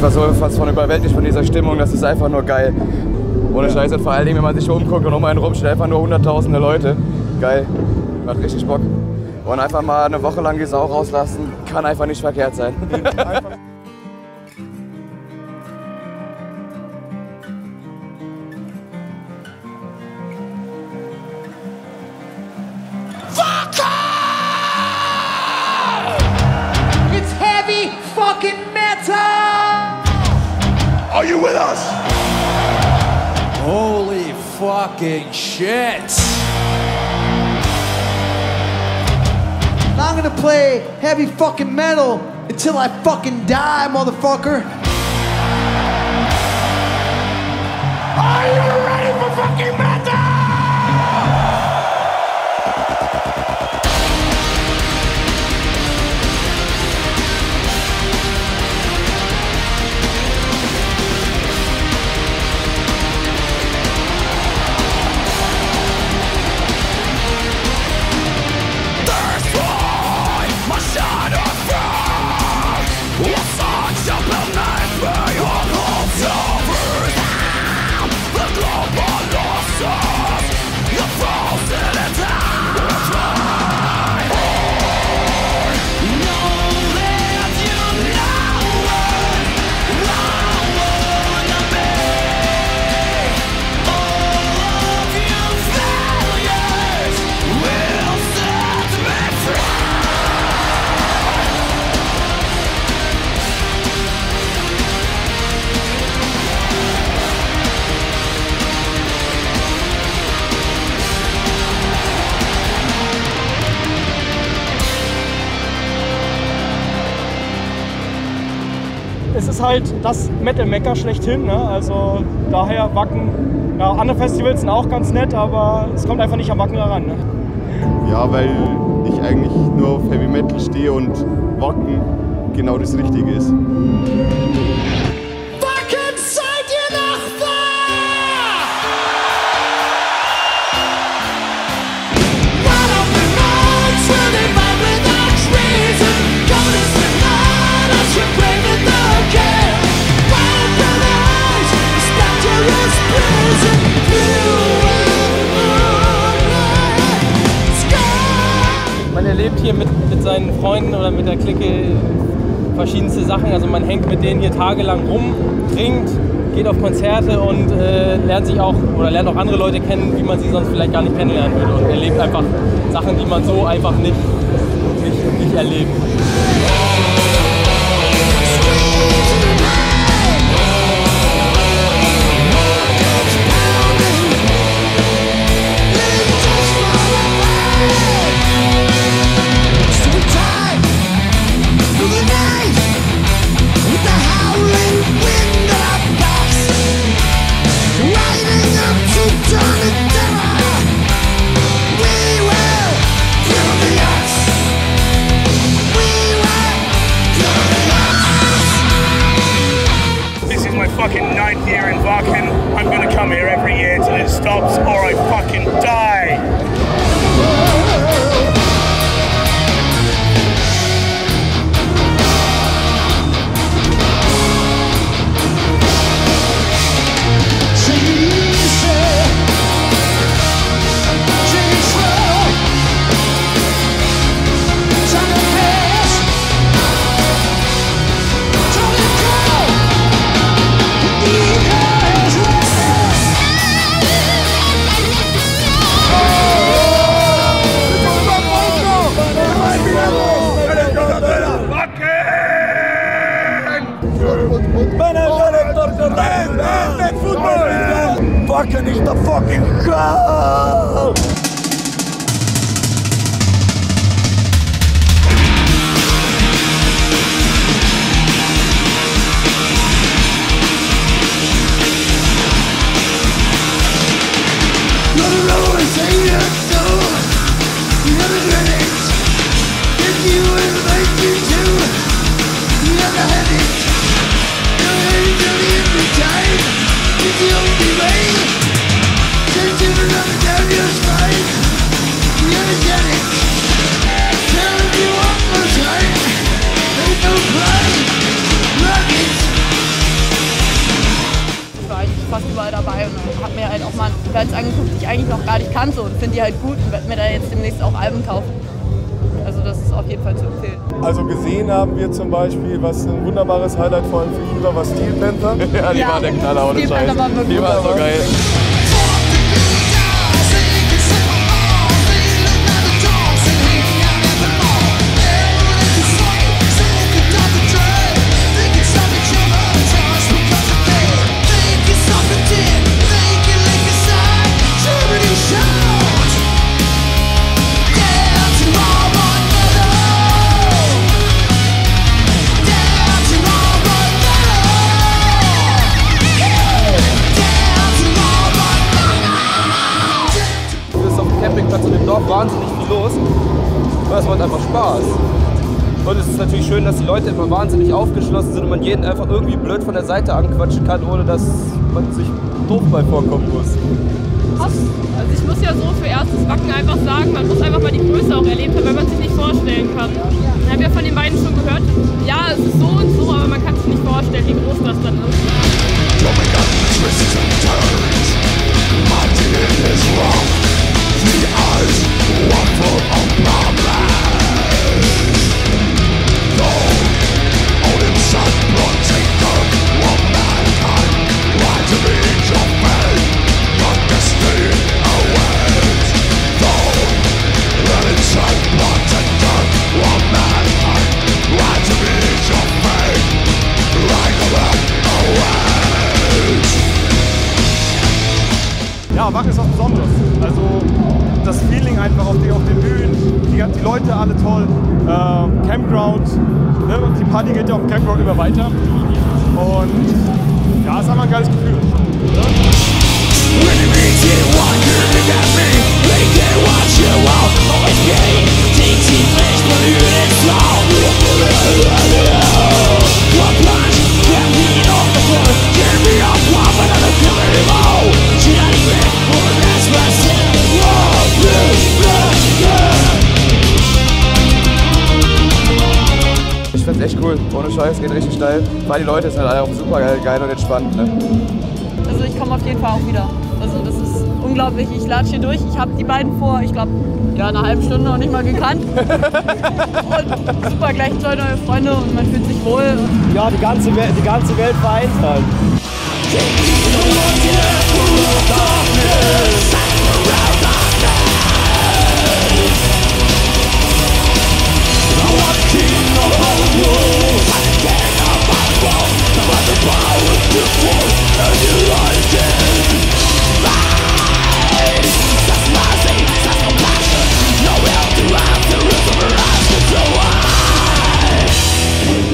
war so fast von überwältigt von dieser Stimmung, das ist einfach nur geil. Ohne Scheiße, vor allen Dingen, wenn man sich umguckt und um einen rum steht einfach nur hunderttausende Leute. Geil, macht richtig Bock. Und einfach mal eine Woche lang die Sau rauslassen, kann einfach nicht verkehrt sein. Are you with us? Holy fucking shit! I'm gonna play heavy fucking metal until I fucking die, motherfucker! Are you ready for fucking metal? Es ist halt das Metal-Mekka schlechthin, ne? Also daher Wacken. Ja, andere Festivals sind auch ganz nett, aber es kommt einfach nicht am Wacken heran. Ne? Ja, weil ich eigentlich nur auf Heavy Metal stehe und Wacken genau das Richtige ist. Wacken, seid ihr noch da? Right on the road to the vibe without reason. God is the light as you bring it down. Man erlebt hier mit seinen Freunden oder mit der Clique verschiedenste Sachen. Also man hängt mit denen hier tagelang rum, trinkt, geht auf Konzerte und lernt auch andere Leute kennen, wie man sie sonst vielleicht gar nicht kennenlernen würde. Und erlebt einfach Sachen, die man so einfach nicht erlebt. Fucking ninth year in Wacken. I'm gonna come here every year till it stops or I fucking die. Wacken is the fucking goal! It's the only way. Change it another time, you're fine. Bands angeguckt, die ich eigentlich noch gar nicht kannte und finde die halt gut und werde mir da jetzt demnächst auch Alben kaufen. Also das ist auf jeden Fall zu empfehlen. Also gesehen haben wir zum Beispiel, was ein wunderbares Highlight vor allem für mich war, was Steel Panther. Ja, die war der Knaller, ohne Scheiß. Die war so geil. Wahnsinnig viel los, weil es macht einfach Spaß. Und es ist natürlich schön, dass die Leute immer wahnsinnig aufgeschlossen sind und man jeden einfach irgendwie blöd von der Seite anquatschen kann, ohne dass man sich doof bei vorkommen muss. Also ich muss ja so für erstes Wacken einfach sagen, man muss einfach mal die Größe auch erlebt haben, weil man sich nicht vorstellen kann. Ich habe ja von den beiden schon gehört, ja, es ist so und so, aber man kann sich nicht vorstellen, wie groß das dann ist. Oh my God, twists and turns. My deal is wrong. The eyes were full of problems. Though all inside protector of mankind, right to the edge of pain, but destiny awaits. Though all inside protector of mankind, right to the edge of pain, right away awaits. Ja, Wacken ist was Besonderes. Also das Feeling einfach auf den Bühnen, die Leute alle toll, Campground, ne? Die Party geht ja auf dem Campground immer weiter und ja, ist einfach ein geiles Gefühl. Ich find's echt cool, ohne Scheiß, geht richtig steil, weil die Leute sind halt alle auch super geil und entspannt. Ne? Also ich komme auf jeden Fall auch wieder, also das ist unglaublich, ich latsche hier durch, ich habe die beiden vor, ich glaube, ja, eine halbe Stunde noch nicht mal gekannt und super, gleich toll neue Freunde und man fühlt sich wohl. Ja, die ganze Welt vereint halt.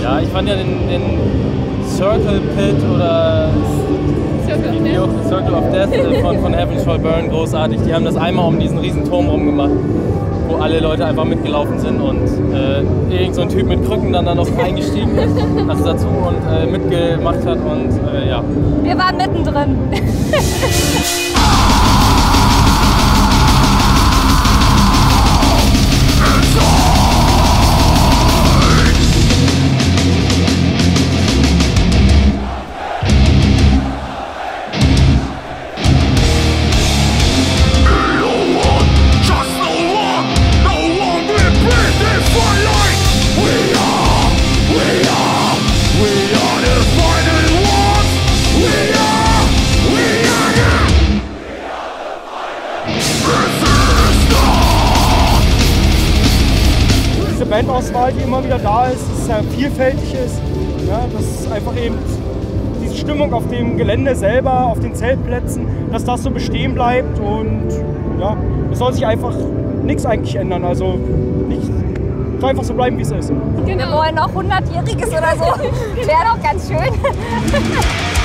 Ja, ich fand ja den Circle Pit oder Circle of Death von Heaven Shall Burn großartig. Die haben das einmal um diesen riesen Turm rumgemacht, wo alle Leute einfach mitgelaufen sind und irgend so ein Typ mit Krücken dann noch eingestiegen ist, also dazu und mitgemacht hat und ja. Wir waren mittendrin. Bandauswahl, die immer wieder da ist, dass es ja vielfältig ist, ja, dass einfach eben diese Stimmung auf dem Gelände selber, auf den Zeltplätzen, dass das so bestehen bleibt und ja, es soll sich einfach nichts eigentlich ändern, also nicht einfach so bleiben, wie es ist. Genau. Wir wollen noch 100-jähriges oder so, wäre doch ganz schön.